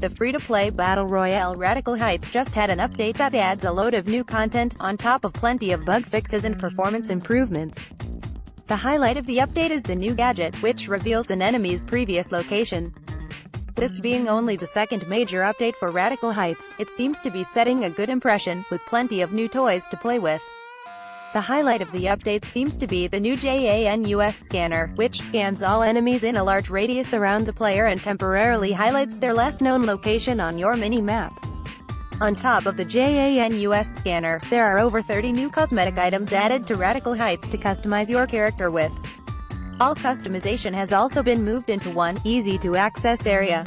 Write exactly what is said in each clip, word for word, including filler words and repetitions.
The free-to-play Battle Royale Radical Heights just had an update that adds a load of new content, on top of plenty of bug fixes and performance improvements. The highlight of the update is the new gadget, which reveals an enemy's previous location. This being only the second major update for Radical Heights, it seems to be setting a good impression, with plenty of new toys to play with. The highlight of the update seems to be the new JANUS Scanner, which scans all enemies in a large radius around the player and temporarily highlights their less known location on your mini-map. On top of the JANUS Scanner, there are over thirty new cosmetic items added to Radical Heights to customize your character with. All customization has also been moved into one, easy-to-access area.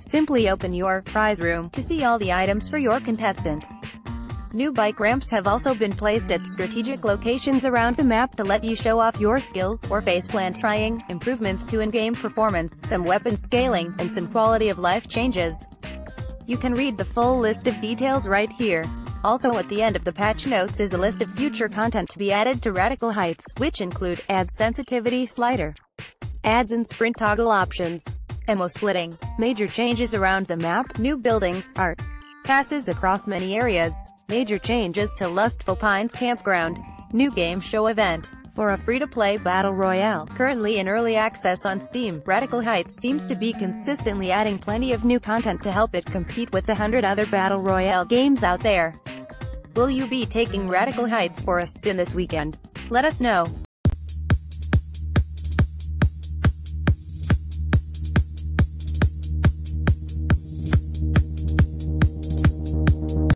Simply open your prize room to see all the items for your contestant. New bike ramps have also been placed at strategic locations around the map to let you show off your skills, or faceplant trying, improvements to in-game performance, some weapon scaling, and some quality of life changes. You can read the full list of details right here. Also at the end of the patch notes is a list of future content to be added to Radical Heights, which include ads sensitivity slider, ads and sprint toggle options, ammo splitting, major changes around the map, new buildings, art, passes across many areas, major changes to Lustful Pines Campground, new game show event. For a free-to-play Battle Royale, currently in early access on Steam, Radical Heights seems to be consistently adding plenty of new content to help it compete with the hundred other Battle Royale games out there. Will you be taking Radical Heights for a spin this weekend? Let us know.